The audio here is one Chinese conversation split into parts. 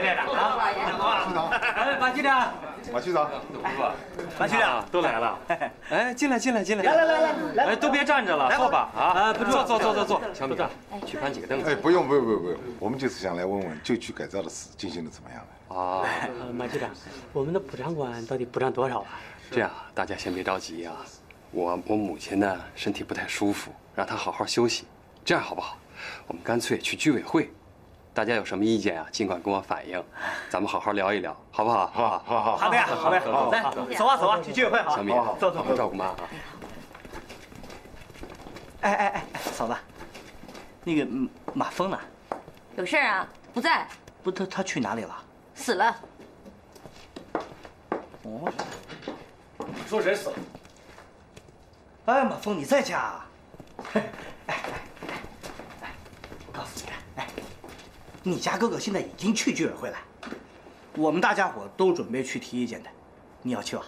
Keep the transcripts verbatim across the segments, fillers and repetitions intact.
回来了啊！等我了，马局长，马局长，马局长都来了。哎，进来，进来，进来，来来来来来，都别站着了，坐吧啊！坐坐坐坐坐，小米，去搬几个凳子。哎，不用不用不用不用，我们就是想来问问旧区改造的事进行的怎么样了。啊，马局长，我们的补偿款到底补偿多少啊？这样，大家先别着急啊。我我母亲呢身体不太舒服，让她好好休息，这样好不好？我们干脆去居委会。 大家有什么意见啊？尽管跟我反映，咱们好好聊一聊，好不好？好，好，好，好的呀，好的，好，来，走啊，走啊，去居委会，好，小米，走走，照顾妈啊。哎哎哎，嫂子，那个马峰呢？有事啊？不在。不，他他去哪里了？死了。哦。你说人死了？哎，马峰，你在家啊？哎哎哎哎，告诉你。 你家哥哥现在已经去居委会了，我们大家伙都准备去提意见的，你要去吧？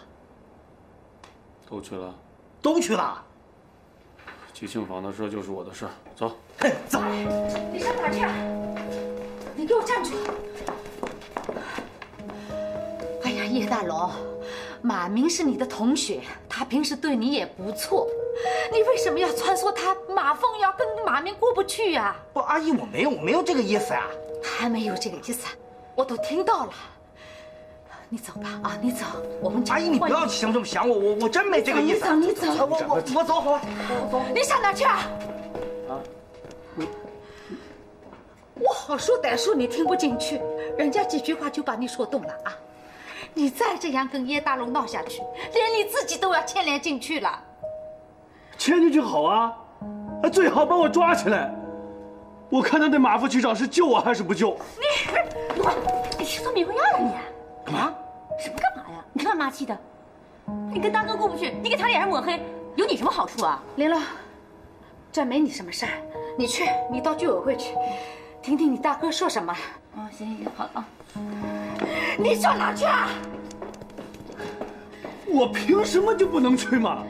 都去了，都去了。去庆房的事就是我的事，走。哎，走。你上哪去啊？你给我站住！哎呀，叶大龙，马明是你的同学，他平时对你也不错，你为什么要撺掇他？马凤要跟马明过不去呀？不，阿姨，我没有，我没有这个意思啊。 还没有这个意思，我都听到了。你走吧，啊，你走，我们阿姨，你不要想这么想我，我我真没这个意思。你走，你走，我我我走，我我走。你上哪去啊？啊，我我好说歹说你听不进去，人家几句话就把你说动了啊！你再这样跟叶大龙闹下去，连你自己都要牵连进去了。牵进去好啊，最好把我抓起来。 我看他对马副局长是救我还是不救？你我，你是做迷魂药了你？干嘛？什么干嘛呀？你干嘛气的？你跟大哥过不去，你给他脸上抹黑，有你什么好处啊？玲珑，这没你什么事儿，你去，你到居委会去，听听你大哥说什么。啊，行行行，好了啊。你上哪去啊？我凭什么就不能去嘛？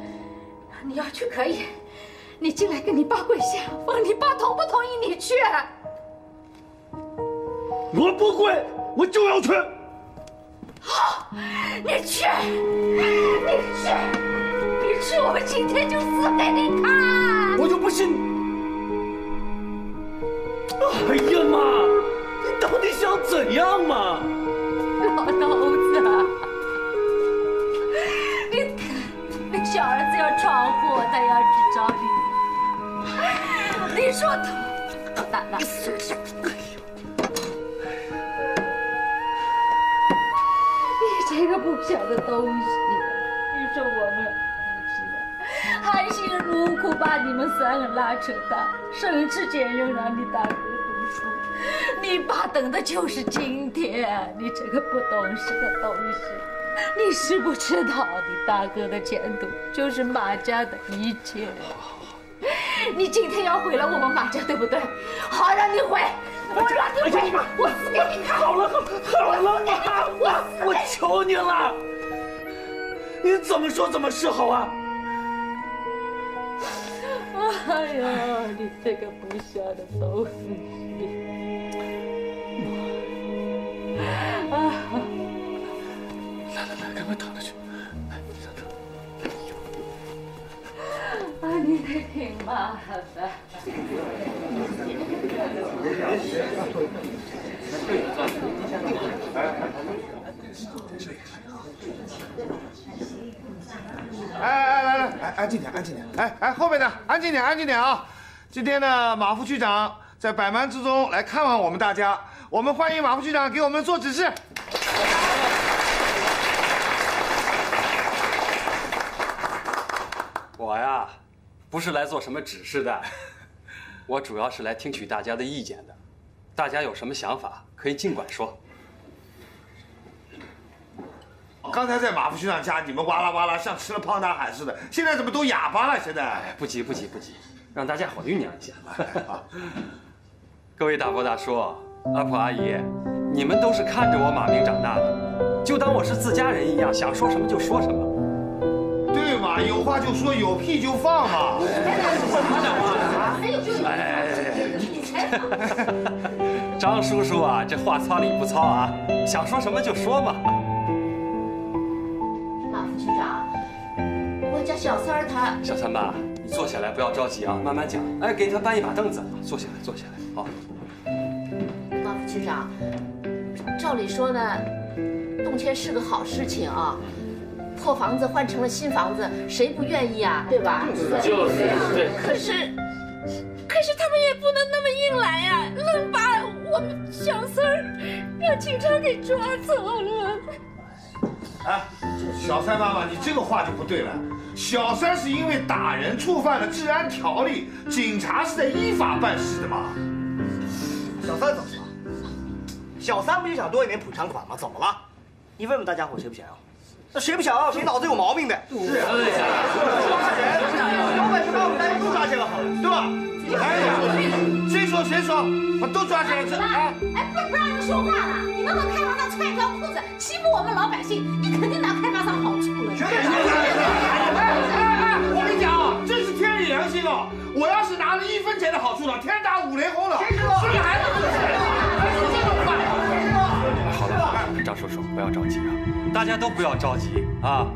你要去可以。 你进来跟你爸跪下，问你爸同不同意你去。我不跪，我就要去。好，你去，你去，你去，我们今天就死给你看。我就不信！哎呀妈，你到底想怎样嘛？老头子，你那小儿子要闯祸，他要去找你。 你说他，那那，你这个不孝的东西！你说我们含辛茹苦把你们三个拉扯大，省吃俭用让你大哥读书，你爸等的就是今天！你这个不懂事的东西，你知不知道你大哥的前途就是马家的一切？ 你今天要毁了我们马家，对不对？好，让你毁，我让你毁，我死给你看！好了，好了，妈，我我求你了，你怎么说怎么是好啊！哎呀，你这个不孝的东西！来来来，赶快躺着去。 啊，你得挺麻烦的。哎哎来来，哎安静点，安静点。哎哎，后面的安静点，安静点啊！今天呢，马副局长在百忙之中来看望我们大家，我们欢迎马副局长给我们做指示。 我呀，不是来做什么指示的，我主要是来听取大家的意见的。大家有什么想法，可以尽管说。刚才在马副局长家，你们哇啦哇啦像吃了胖大海似的，现在怎么都哑巴了？现在、哎、不急不急不急，让大家伙酝酿一下。啊、各位大伯大叔、阿婆阿姨，你们都是看着我马明长大的，就当我是自家人一样，想说什么就说什么。 对嘛，有话就说，有屁就放嘛。哎，张叔叔啊，这话糙理不糙啊，想说什么就说嘛。马副局长，我家小三儿她……小三吧，你坐下来，不要着急啊，慢慢讲。哎，给他搬一把凳子，坐下来，坐下来，好。马副局长，照理说呢，动迁是个好事情啊。 破房子换成了新房子，谁不愿意啊？对吧？就是对。可是，可是他们也不能那么硬来呀、啊，愣把我们小三儿让警察给抓走了。哎，小三妈妈，你这个话就不对了。小三是因为打人触犯了治安条例，警察是在依法办事的嘛。小三怎么了？小三不就想多一点补偿款吗？怎么了？你问问大家伙谁不想要？ 那谁不想要？谁脑子有毛病的？是啊，老百姓把我们大家都抓起来好了，对吧？哎呀，谁说谁说，我都抓起来了。哎，哎，不不让你说话了，你们和开发商穿一条裤子，欺负我们老百姓，你肯定拿开发商好处了。绝对是！哎哎哎，我跟你讲啊，这是天理良心哦！我要是拿了一分钱的好处了，天打五雷轰了。谁知道？是孩子不是谁？还是这种办法？谁知道？好了，张叔叔，不要着急啊。 大家都不要着急啊！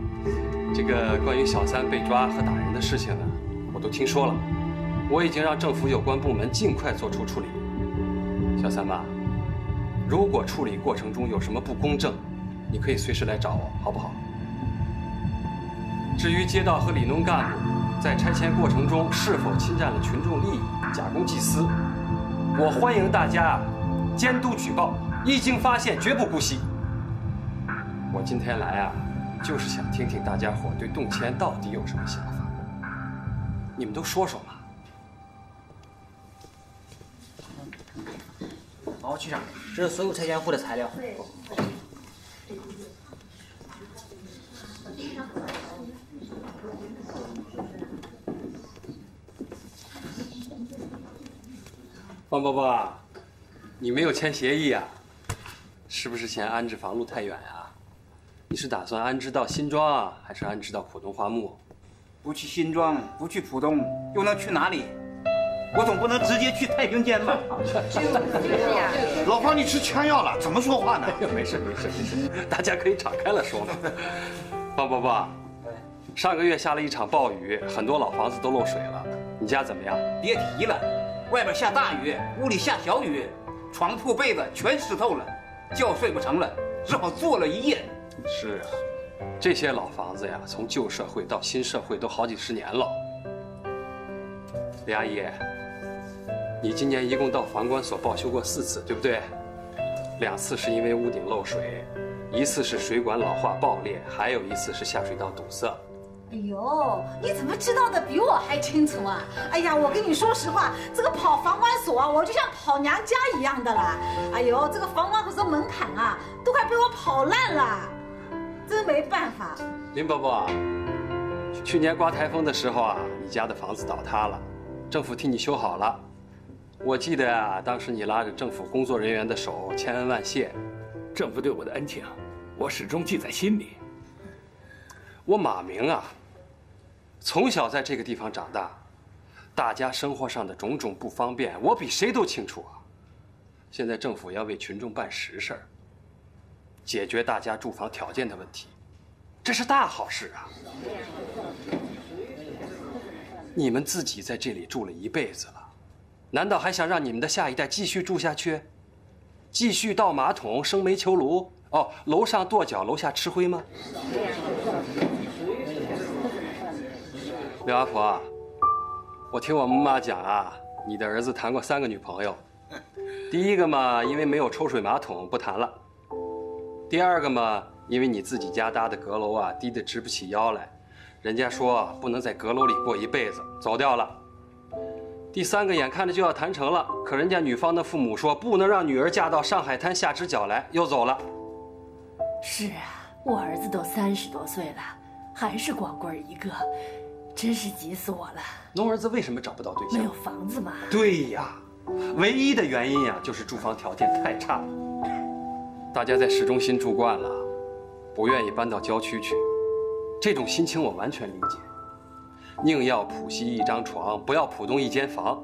这个关于小三被抓和打人的事情呢，我都听说了，我已经让政府有关部门尽快做出处理。小三吧，如果处理过程中有什么不公正，你可以随时来找我，好不好？至于街道和里弄干部在拆迁过程中是否侵占了群众利益、假公济私，我欢迎大家监督举报，一经发现绝不姑息。 我今天来啊，就是想听听大家伙对动迁到底有什么想法，你们都说说嘛。好，局长，这是所有拆迁户的材料。王伯伯，你没有签协议啊？是不是嫌安置房路太远啊？ 你是打算安置到新庄啊，还是安置到浦东花木？不去新庄，不去浦东，又能去哪里？我总不能直接去太平间吧？老方，你吃枪药了，怎么说话呢？没事没事没事，大家可以敞开了说嘛。方伯伯，上个月下了一场暴雨，很多老房子都漏水了，你家怎么样？别提了，外边下大雨，屋里下小雨，床铺被子全湿透了，觉睡不成了，只好坐了一夜。 是啊，这些老房子呀，从旧社会到新社会都好几十年了。李阿姨，你今年一共到房管所报修过四次，对不对？两次是因为屋顶漏水，一次是水管老化爆裂，还有一次是下水道堵塞。哎呦，你怎么知道的比我还清楚啊？哎呀，我跟你说实话，这个跑房管所啊，我就像跑娘家一样的啦。哎呦，这个房管所的门槛啊，都快被我跑烂了。 真没办法，林伯伯，去年刮台风的时候啊，你家的房子倒塌了，政府替你修好了。我记得啊，当时你拉着政府工作人员的手，千恩万谢。政府对我的恩情，我始终记在心里。我马明啊，从小在这个地方长大，大家生活上的种种不方便，我比谁都清楚啊。现在政府要为群众办实事儿。 解决大家住房条件的问题，这是大好事啊！你们自己在这里住了一辈子了，难道还想让你们的下一代继续住下去，继续倒马桶、生煤球炉？哦，楼上跺脚，楼下吃灰吗？刘阿婆啊，我听我们妈讲啊，你的儿子谈过三个女朋友，第一个嘛，因为没有抽水马桶，不谈了。 第二个嘛，因为你自己家搭的阁楼啊，低得直不起腰来，人家说啊，不能在阁楼里过一辈子，走掉了。第三个眼看着就要谈成了，可人家女方的父母说不能让女儿嫁到上海滩下直角来，又走了。是啊，我儿子都三十多岁了，还是光棍一个，真是急死我了。侬儿子为什么找不到对象？没有房子嘛。对呀，唯一的原因呀，就是住房条件太差了。 大家在市中心住惯了，不愿意搬到郊区去，这种心情我完全理解。宁要浦西一张床，不要浦东一间房。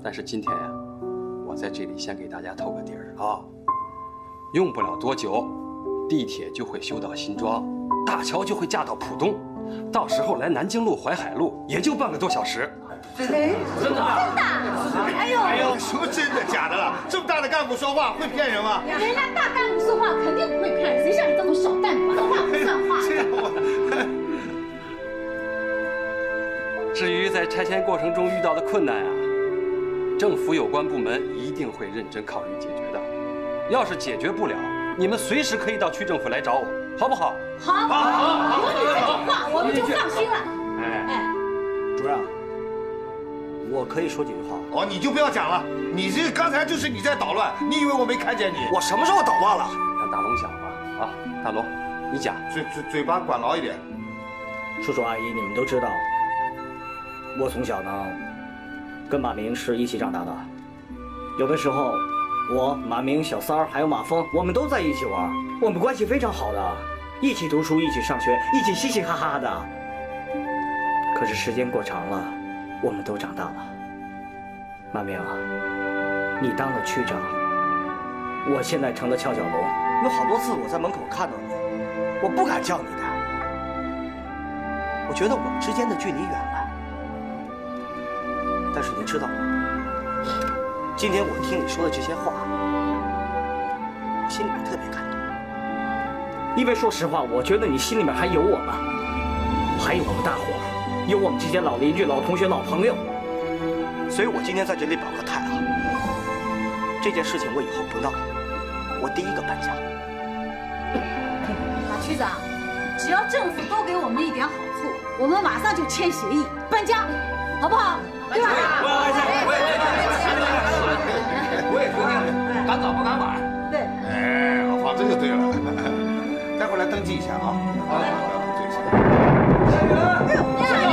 但是今天呀、啊，我在这里先给大家透个底儿啊，用不了多久，地铁就会修到新庄，大桥就会架到浦东，到时候来南京路、淮海路也就半个多小时。 真的，真的，哎呦，哎呦，什么真的假的了？这么大的干部说话会骗人吗？人家大干部说话肯定不会骗，谁像你这种小干部，说话不算话。这样我。至于在拆迁过程中遇到的困难啊，政府有关部门一定会认真考虑解决的。要是解决不了，你们随时可以到区政府来找我，好不好？好，好，好，有你这种话，我们就放心了。哎哎，主任。 我可以说几句话哦，你就不要讲了。你这刚才就是你在捣乱，你以为我没看见你？我什么时候捣乱了？让大龙讲吧。啊，大龙，你讲。嘴嘴嘴巴管牢一点。叔叔阿姨，你们都知道，我从小呢跟马明是一起长大的。有的时候，我马明、小三儿还有马峰，我们都在一起玩，我们关系非常好的，一起读书，一起上学，一起嘻嘻哈哈的。可是时间过长了。 我们都长大了，马明，你当了区长，我现在成了翘脚龙。有好多次我在门口看到你，我不敢叫你的，我觉得我们之间的距离远了。但是你知道吗？今天我听你说的这些话，我心里面特别感动，因为说实话，我觉得你心里面还有我们，还有我们大伙。 有我们这些老邻居、老同学、老朋友，所以我今天在这里表个态啊！这件事情我以后不闹，我第一个搬家。马区长，只要政府多给我们一点好处，我们马上就签协议搬家，好不好？对吧？我也同意，我也同意，赶早不赶晚。对。哎，老方，这就对了。待会儿来登记一下啊。好嘞。加油！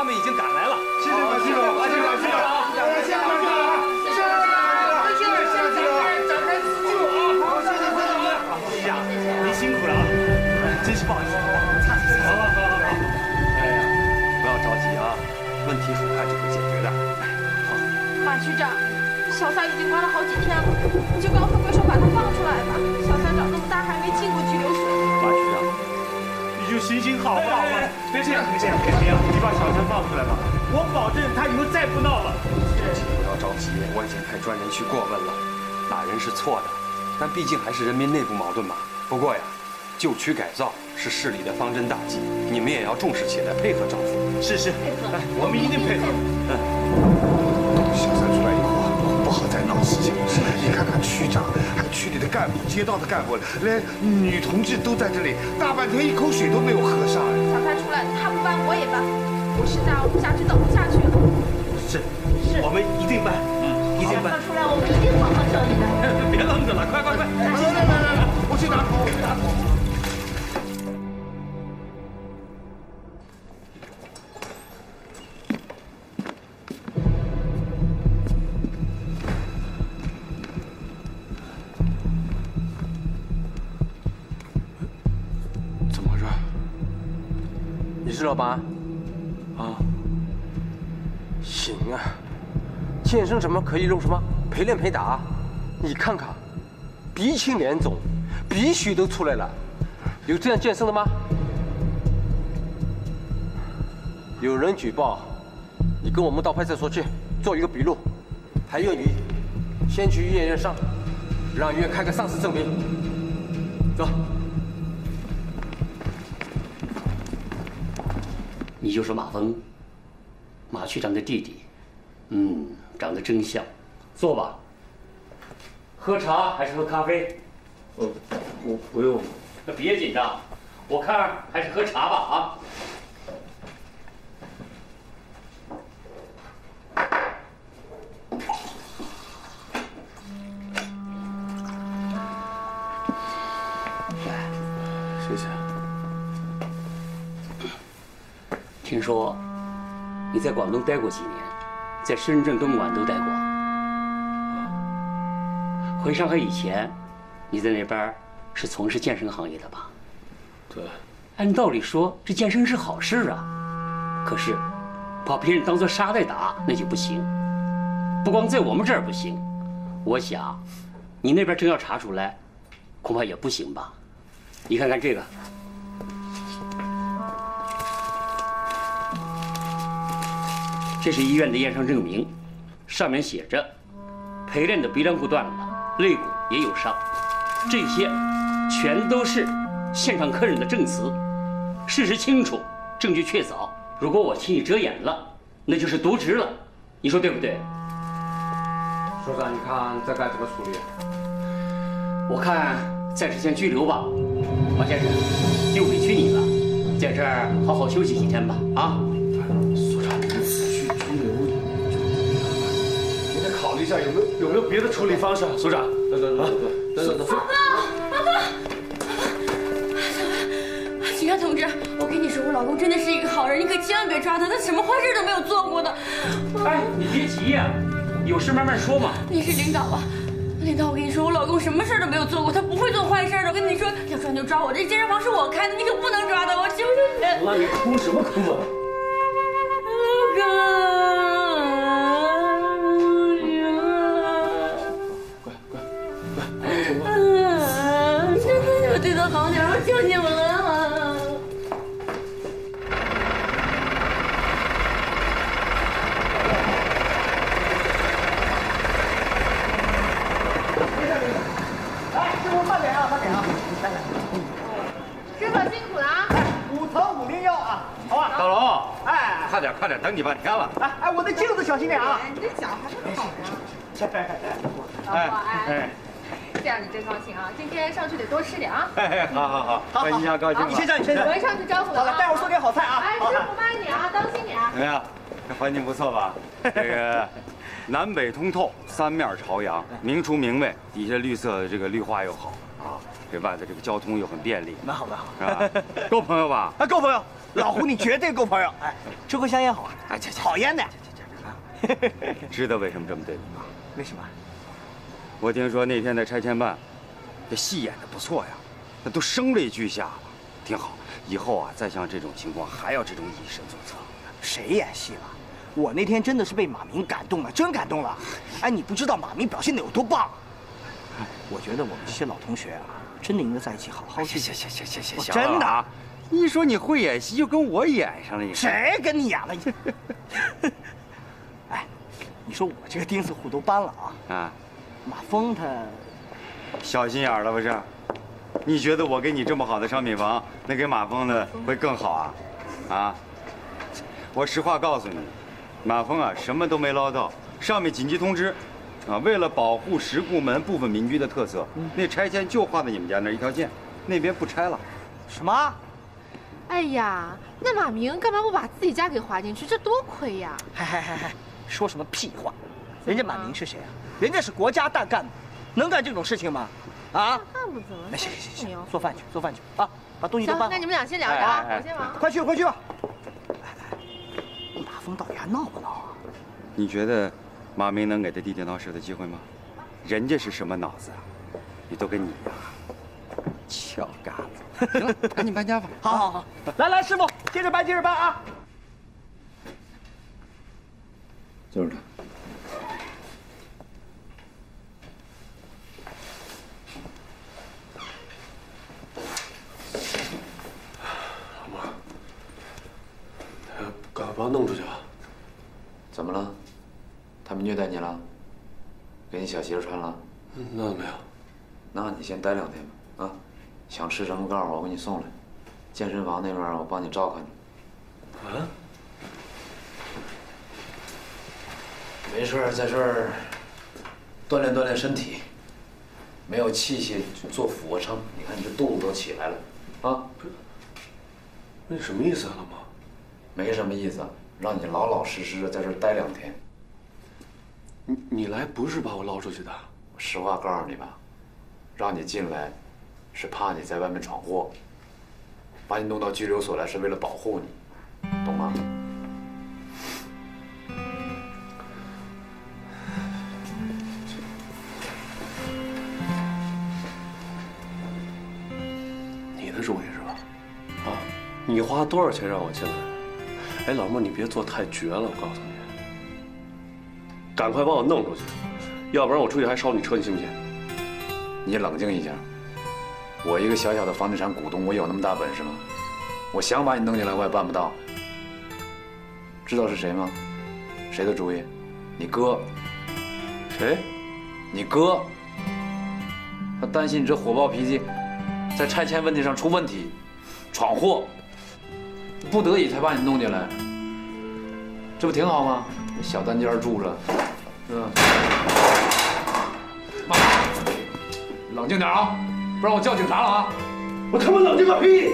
他们已经赶来了。谢谢马局长，马局长，谢谢啊！谢谢马局长，谢谢马局长，谢谢长官赐教啊！好，谢谢班长们。局长，您辛苦了啊！真是不好意思，差点错了。好好好，哎呀，不要着急啊，问题很快就会解决的。好。马局长，小三已经关了好几天了，你就告诉鬼手把他放出来吧。小三长那么大还没进过拘留所。马局长。 你就行行好吧，别这样，别这样，别这样，你把小三放出来吧，我保证他以后再不闹了。不要着急，我已经派专人去过问了，打人是错的，但毕竟还是人民内部矛盾嘛。不过呀，旧区改造是市里的方针大计，你们也要重视起来，配合政府。是是，来，我们一定配合。嗯，小三出来以后啊，不好再闹事情了。你看看区长。 区里的干部、街道的干部，连女同志都在这里，大半天一口水都没有喝上。小三出来，他不办我也办。我实在熬不下去，等不下去了。是是，我们一定办，嗯，一定办。小三出来，我们一定好好教育他。别愣着了，快快快！来来来来，我去打狗，我去打狗。是老板，啊，行啊，健身什么可以弄什么，陪练陪打，你看看，鼻青脸肿，鼻血都出来了，有这样健身的吗？有人举报，你跟我们到派出所去做一个笔录，还有你，先去医院验伤，让医院开个伤势证明，走。 你就是马峰，马区长的弟弟，嗯，长得真像。坐吧，喝茶还是喝咖啡？呃，我不用。那别紧张，我看还是喝茶吧啊。谢谢。 听说你在广东待过几年，在深圳、东莞都待过。回上海以前，你在那边是从事健身行业的吧？对。按道理说，这健身是好事啊，可是把别人当做沙袋打那就不行。不光在我们这儿不行，我想你那边真要查出来，恐怕也不行吧？你看看这个。 这是医院的验伤证明，上面写着，陪练的鼻梁骨断了，肋骨也有伤，这些全都是现场客人的证词，事实清楚，证据确凿。如果我替你遮掩了，那就是渎职了，你说对不对？首长，你看这该怎么处理？我看暂时先拘留吧，马先生，就委屈你了，在这儿好好休息几天吧，啊。 一下有没有有没有别的处理方式啊，所长？来来来来来来！马峰，马峰，警察同志，我跟你说，我老公真的是一个好人，你可千万别抓他，他什么坏事都没有做过的。哎，你别急呀，有事慢慢说嘛。你是领导啊，领导，我跟你说，我老公什么事都没有做过，他不会做坏事的。我跟你说，要抓就抓我，这健身房是我开的，你可不能抓他，我求求你。老公，你哭什么哭啊？老公。 对他好点，我求你们了啊。来，师傅慢点啊，慢点啊，慢点。师傅辛苦了啊。哎，五层五零幺啊，好啊。小龙，哎，快点快点，等你半天了。哎哎，我的镜子小心点啊。你这脚还是好的。哎哎。 这样你真高兴啊！今天上去得多吃点啊！哎，好好好，好，一下高兴。你先上，你先上。我上去招呼了。好了，待会儿做点好菜啊！哎，师傅慢一点啊，当心点。怎么样？这环境不错吧？这个南北通透，三面朝阳，明厨明卫，底下绿色这个绿化又好啊，这外头这个交通又很便利。蛮好蛮好，是吧？够朋友吧？啊，够朋友。老胡你绝对够朋友。哎，吃过香烟好啊？哎，这讨厌的。知道为什么这么对你吗？为什么？我听说那天在拆迁办，这戏演的不错呀，那都声泪俱下了，挺好。以后啊，再像这种情况，还要这种以身作则。谁演戏了？ 我那天真的是被马明感动了，真感动了！哎，你不知道马明表现得有多棒。我觉得我们这些老同学啊，真的应该在一起好好去。行行行行行行，真的啊！一说你会演戏，就跟我演上了。你谁跟你演了？哎，你说我这个钉子户都搬了啊！啊，马峰他小心眼了不是？你觉得我给你这么好的商品房，那给马峰的会更好啊？啊！我实话告诉你。 马峰啊，什么都没捞到。上面紧急通知，啊，为了保护石库门部分民居的特色，那拆迁就划在你们家那一条线，那边不拆了。什么？哎呀，那马明干嘛不把自己家给划进去？这多亏呀！嗨嗨嗨嗨，说什么屁话！人家马明是谁啊？人家是国家大干部，能干这种事情吗？啊？干部怎么？那行行行行，做饭去，做饭去啊！把东西都搬。那你们俩先聊着啊，我先忙。快去快去吧。 马峰到底还闹不闹啊？你觉得马明能给他弟弟闹事的机会吗？人家是什么脑子啊？也都跟你一样，翘杆子。行了，赶紧搬家吧。好好好，来来，师傅，接着搬，接着搬啊！就是他。老妈，赶快把他弄出去吧。 怎么了？他们虐待你了？给你小媳妇穿了？那没有。那你先待两天吧，啊！想吃什么告诉我，我给你送来。健身房那边我帮你照看着。啊？没事儿，在这儿锻炼锻炼身体。没有器械做俯卧撑，你看你这肚子都起来了，啊？不是，那什么意思啊，老妈？没什么意思。 让你老老实实的在这儿待两天。你你来不是把我捞出去的。实话告诉你吧，让你进来，是怕你在外面闯祸。把你弄到拘留所来是为了保护你，懂吗？你的主意是吧？啊，你花多少钱让我进来？ 哎，老莫，你别做太绝了，我告诉你，赶快把我弄出去，要不然我出去还烧你车，你信不信？你冷静一下，我一个小小的房地产股东，我有那么大本事吗？我想把你弄进来，我也办不到。知道是谁吗？谁的主意？你哥。谁？你哥。他担心你这火爆脾气，在拆迁问题上出问题，闯祸。 不得已才把你弄进来，这不挺好吗？小单间住着，是吧？妈，冷静点啊，不然我叫警察了啊！我他妈冷静个屁！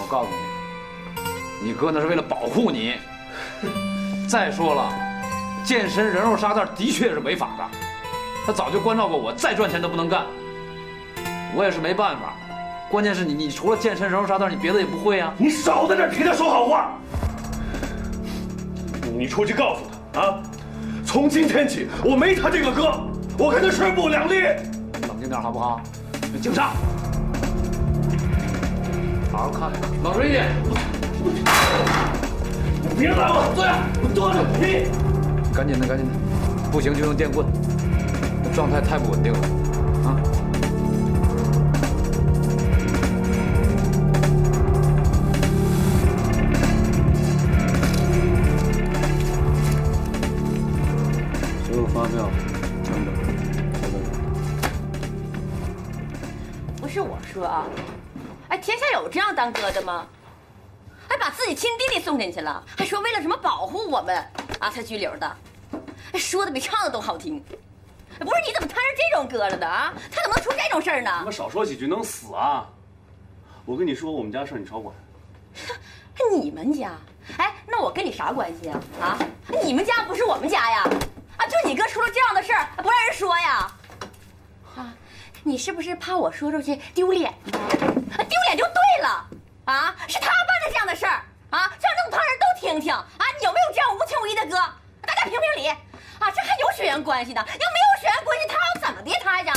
我告诉你，你哥那是为了保护你。再说了，健身人肉沙袋的确是违法的，他早就关照过我，再赚钱都不能干。我也是没办法。 关键是你，你除了健身、人肉沙袋，你别的也不会啊！你少在这替他说好话。你出去告诉他啊，从今天起我没他这个哥，我跟他势不两立。冷静点好不好？警察，好好看看，老实一点。你别拦我，坐下，我坐着。你赶紧的，赶紧的，不行就用电棍。那状态太不稳定了，啊！ 不是我说啊，哎，天下有这样当哥的吗？还把自己亲弟弟送进去了，还说为了什么保护我们啊才拘留的，说的比唱的都好听。不是你怎么摊上这种哥了呢？啊，他怎么能出这种事儿呢？我少说几句能死啊！我跟你说，我们家事儿你少管。你们家？哎，那我跟你啥关系啊？啊，你们家不是我们家呀？ 啊！就你哥出了这样的事儿，不让人说呀！啊，你是不是怕我说出去丢脸呢？啊，丢脸就对了。啊，是他办的这样的事儿啊，就让弄堂人都听听啊，你有没有这样无情无义的哥？大家评评理啊，这还有血缘关系呢，要没有血缘关系，他要怎么的他呀？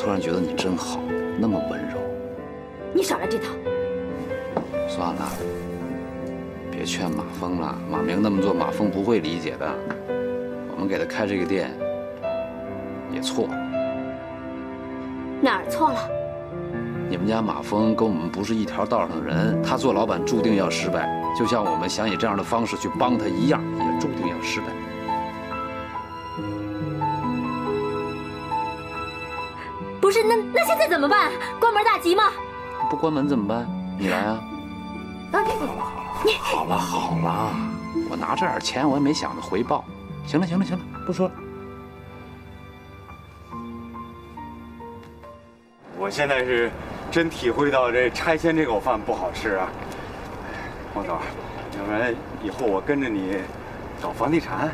突然觉得你真好，那么温柔。你少来这套。算了，别劝马峰了。马明那么做，马峰不会理解的。我们给他开这个店也错了。哪儿错了？你们家马峰跟我们不是一条道上的人，他做老板注定要失败，就像我们想以这样的方式去帮他一样，也注定要失败。 不是，那那现在怎么办？关门大吉吗？不关门怎么办？你来啊！好了好了好了好了，我拿这点钱我也没想着回报。行了行了行了，不说了。我现在是真体会到这拆迁这口饭不好吃啊！黄总，要不然以后我跟着你搞房地产，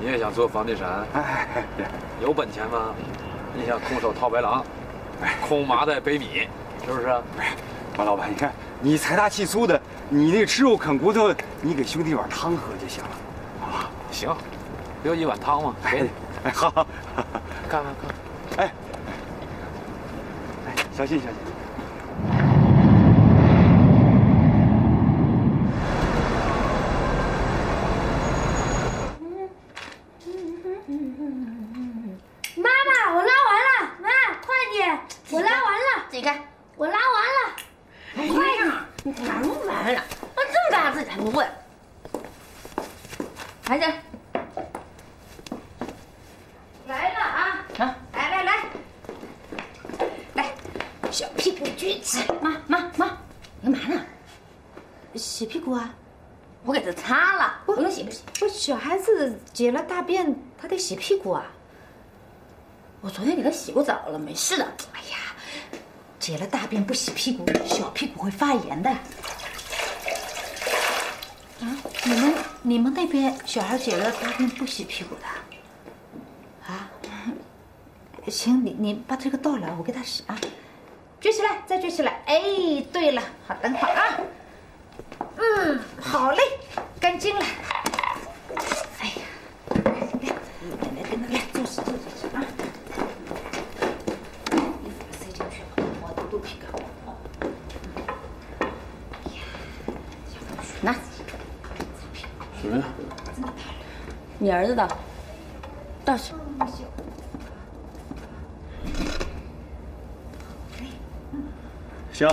你也想做房地产？哎，有本钱吗？ 你想空手套白狼，空麻袋背米，是不是啊？不是，王老板，你看你财大气粗的，你那吃肉啃骨头，你给兄弟碗汤喝就行了，好吧？行，留一碗汤嘛，给你。哎，好，好，看看看，哎，哎，小心小心。 解了大便，他得洗屁股啊！我昨天给他洗过澡了，没事的。哎呀，解了大便不洗屁股，小屁股会发炎的。啊，你们你们那边小孩解了大便不洗屁股的？啊？行，你你把这个倒了，我给他洗啊。举起来，再举起来。哎，对了，好，等会儿啊。嗯，好嘞，干净了。哎呀，来来来来来，坐坐坐坐啊。衣服塞进去，我都都皮干哦。哎呀，拿。什么呀？你儿子的，倒去。 行，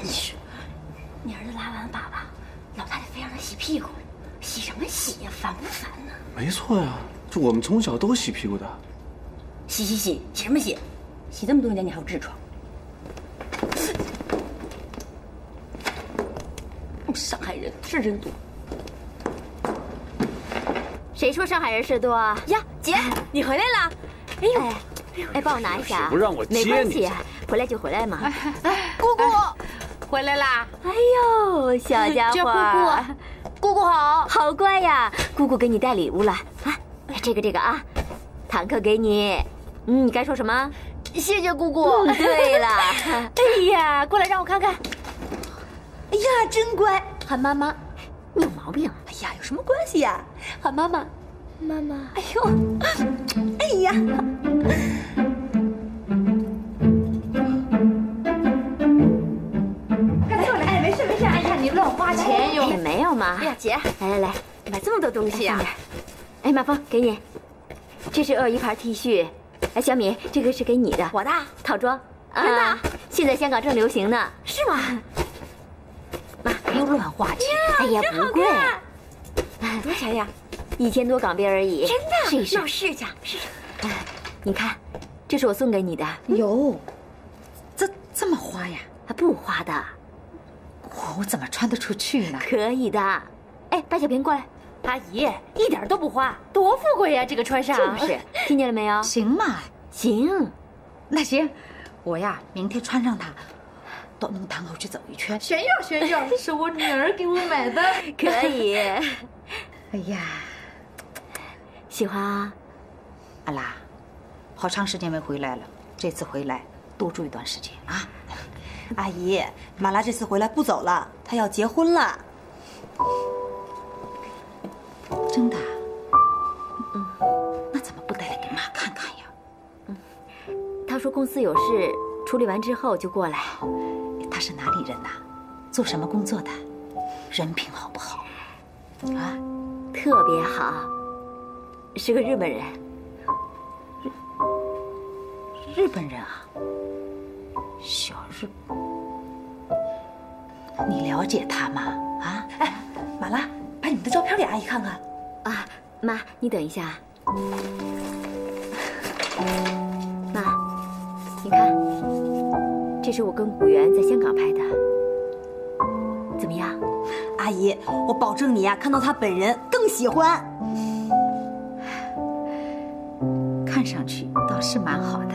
嘘，你儿子拉完粑粑，老太太非让他洗屁股，洗什么洗呀？烦不烦呢？没错呀，就我们从小都洗屁股的。洗洗洗，洗什么洗？洗这么多年你还有痔疮？上海人是真多。谁说上海人是多啊？呀，姐，你回来了。哎呦！哎 哎，帮我拿一下啊！不让我接你，没关系，回来就回来嘛。姑姑，回来啦！哎呦，小家伙，姑姑好，好乖呀！姑姑给你带礼物了啊，这个这个啊，坦克给你。嗯，你该说什么？谢谢姑姑。对了，哎呀，过来让我看看。哎呀，真乖！喊妈妈，你有毛病？哎呀，有什么关系呀？喊妈妈，妈妈。哎呦，哎呀！ 快坐来！哎，没事没事，哎呀，你乱花钱哟！也没有嘛。哎呀，姐，来来来，买这么多东西啊！哎，马峰，给你，这是鳄鱼牌 T 恤。哎，小米，这个是给你的，我的套装。真的？现在香港正流行呢。是吗？妈，又乱花钱。哎呀，不贵。多少钱呀？一千多港币而已。真的？试一试。那我试一下，试试。 你看，这是我送给你的。哟，这这么花呀？还不花的，我怎么穿得出去呢？可以的。哎，白小平过来，阿姨一点都不花，多富贵呀！这个穿上是不是？听见了没有？行嘛，行。那行，我呀明天穿上它，到弄堂口去走一圈。炫耀炫耀，这是我女儿给我买的。可以。哎呀，喜欢啊，阿拉。 好长时间没回来了，这次回来多住一段时间啊！阿姨，马拉这次回来不走了，她要结婚了。真的？嗯，那怎么不带来给妈看看呀？嗯，她说公司有事，处理完之后就过来。她是哪里人呐？做什么工作的？人品好不好？啊，特别好，是个日本人。 日本人啊，小日，你了解他吗？啊，哎，马拉，把你们的照片给阿姨看看。啊，妈，你等一下。妈，你看，这是我跟古元在香港拍的，怎么样？阿姨，我保证你呀、啊，看到他本人更喜欢。看上去倒是蛮好的。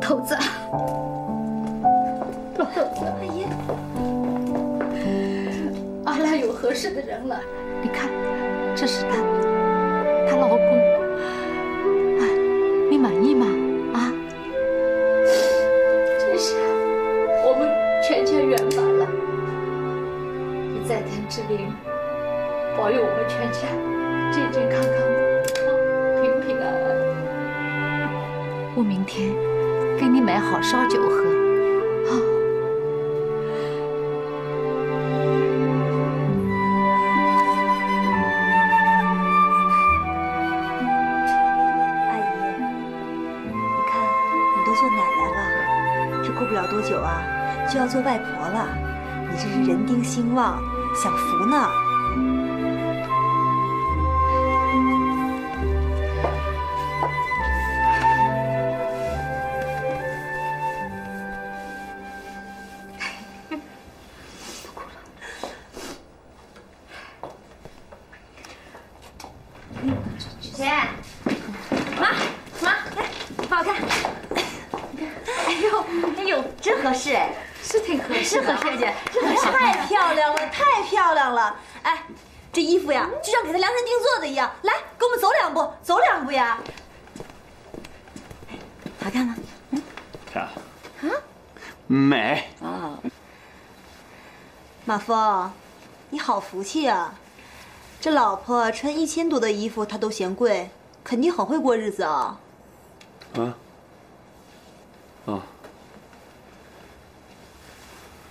头子，老头子，阿姨，阿拉有合适的人了。你看，这是她，她老公。啊，你满意吗？啊？真是，我们全家圆满了。你在天之灵，保佑我们全家健健康康、平平安安。我明天。 给你买好烧酒喝，啊！阿姨，你看，你都做奶奶了，这过不了多久啊，就要做外婆了。你这是人丁兴旺，享福呢。是挺合适的，是合适姐，太漂亮了，太漂亮了！哎，这衣服呀，就像给他量身定做的一样。来，跟我们走两步，走两步呀！哎，好看吗？嗯，漂亮。啊？美。哦。马峰，你好福气啊！这老婆穿一千多的衣服，她都嫌贵，肯定很会过日子啊。啊？啊？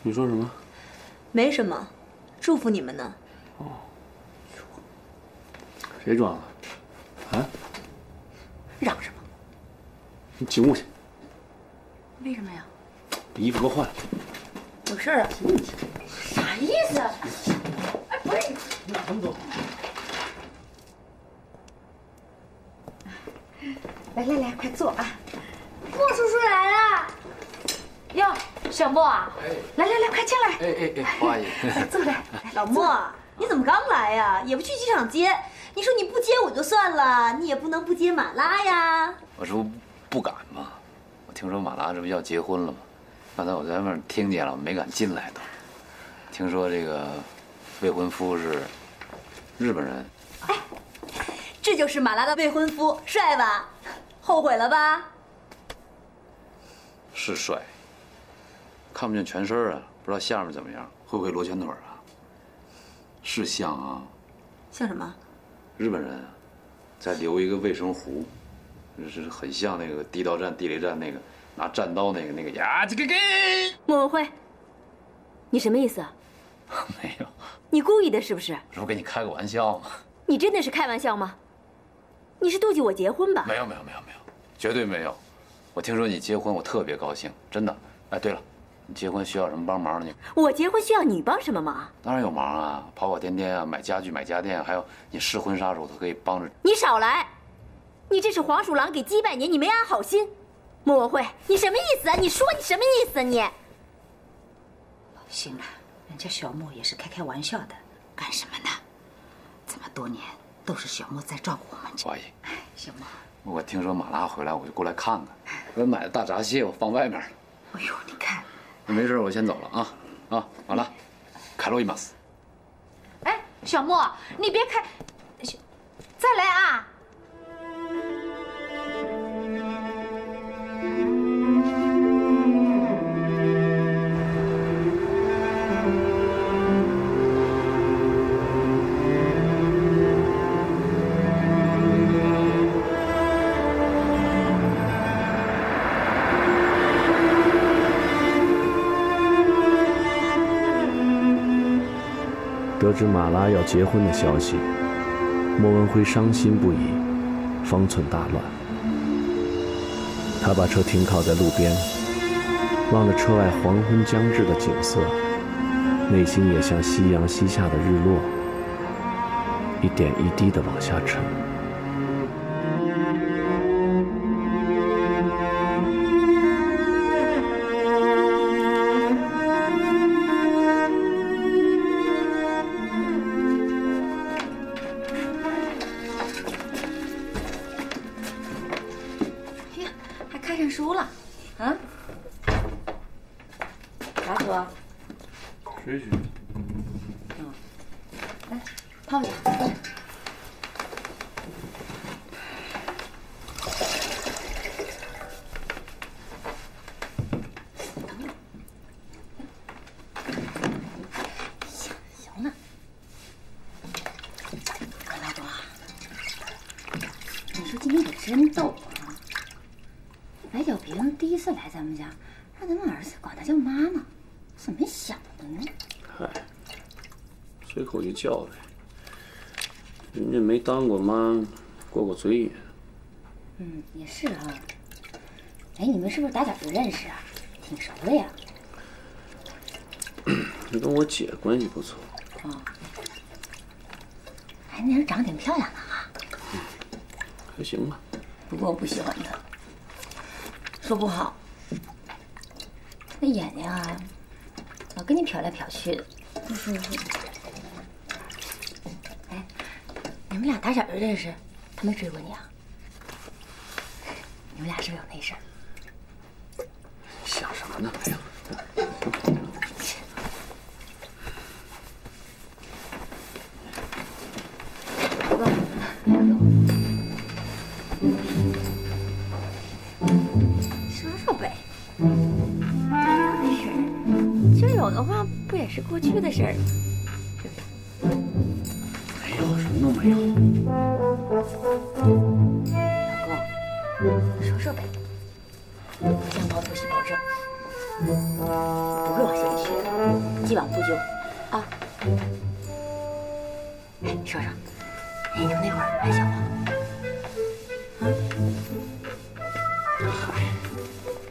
你说什么？没什么，祝福你们呢。哦，谁装的？啊？嚷什么？你进屋去。为什么呀？把衣服给我换了。有事儿啊？啥意思啊？哎，不是你。咱们走。来来来，快坐啊！莫叔叔来了。哟。 小莫啊，来来来，快进来！哎哎哎，花阿姨，坐来。老莫，你怎么刚来呀？也不去机场接？你说你不接我就算了，你也不能不接马拉呀。我这不不敢嘛，我听说马拉这不要结婚了吗？刚才我在外面听见了，没敢进来都。听说这个未婚夫是日本人。哎，这就是马拉的未婚夫，帅吧？后悔了吧？是帅。 看不见全身啊，不知道下面怎么样，会不会罗圈腿啊？是像啊，像什么？日本人啊，再留一个卫生壶，是很像那个地道战、地雷战那个拿战刀那个那个呀，这个给。莫文辉，你什么意思啊？没有。你故意的是不是？我不跟你开个玩笑吗？你真的是开玩笑吗？你是妒忌我结婚吧？没有没有没有没有，绝对没有。我听说你结婚，我特别高兴，真的。哎，对了。 你结婚需要什么帮忙？你我结婚需要你帮什么忙？当然有忙啊，跑跑颠颠啊，买家具、买家电，还有你试婚纱时候，我都可以帮着。你少来，你这是黄鼠狼给鸡拜年，你没安好心。莫文慧，你什么意思啊？你说你什么意思啊？你行了，人家小莫也是开开玩笑的，干什么呢？这么多年都是小莫在照顾我们。阿姨，小莫，我听说马拉回来，我就过来看看。我买了大闸蟹，我放外面了。哎呦，你看。 没事，我先走了啊啊！完了，卡洛伊马斯。哎，小莫，你别开，再来啊！得知马拉要结婚的消息，莫文辉伤心不已，方寸大乱。他把车停靠在路边，望着车外黄昏将至的景色，内心也像夕阳西下的日落，一点一滴地往下沉。 叫呗，人家没当过妈，过过嘴瘾。嗯，也是啊。哎，你们是不是打小就认识啊？挺熟的呀。你跟我姐关系不错。哦。哎，那人长得挺漂亮的哈。嗯，还行吧。不过我不喜欢她，说不好。那眼睛啊，老跟你瞟来瞟去的，不舒服。 你们俩打小就认识，他没追过你啊？你们俩是不是有那事儿？想什么呢？哎呀！走的话，不也是过去的事儿吗？没有，什么都没有。老公，你说说呗，我向毛主席保证，不会往心里去的，既往不咎啊。哎，说说，哎，你们那会儿还小吗？啊？嗨，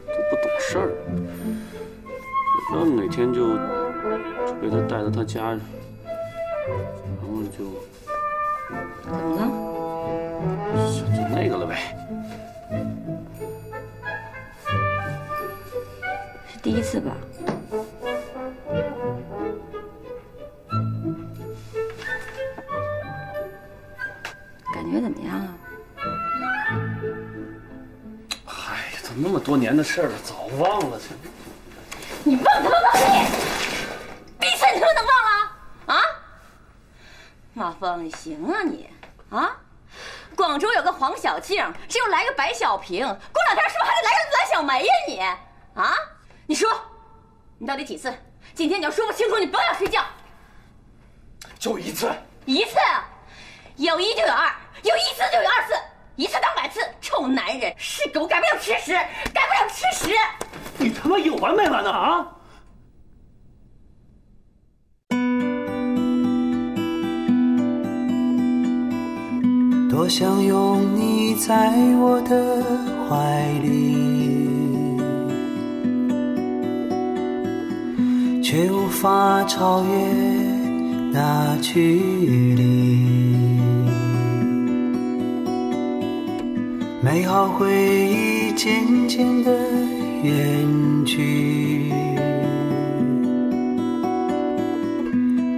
都不懂事儿。 然后哪天就就被他带到他家去，然后就怎么了？就就那个了呗。是第一次吧？感觉怎么样啊？哎呀，都那么多年的事了，早忘了去。 你忘他妈忘你，闭嘴！你他妈能忘了啊？马峰，你行啊你啊！广州有个黄小庆，这又来个白小平，过两天是不是还得来个蓝小梅呀你？啊！你说，你到底几次？今天你要说不清楚，你甭想睡觉。就一次，一次，有一就有二，有一次就有二次，一次当百次，臭男人是狗改不了吃屎，改不了吃屎。 你他妈有完没完呢啊！多想拥你在我的怀里，却无法超越那距离。美好回忆渐渐的。 远去，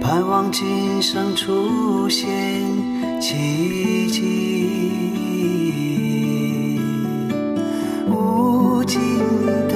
盼望今生出现奇迹，无尽的。